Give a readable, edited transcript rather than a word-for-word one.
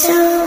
so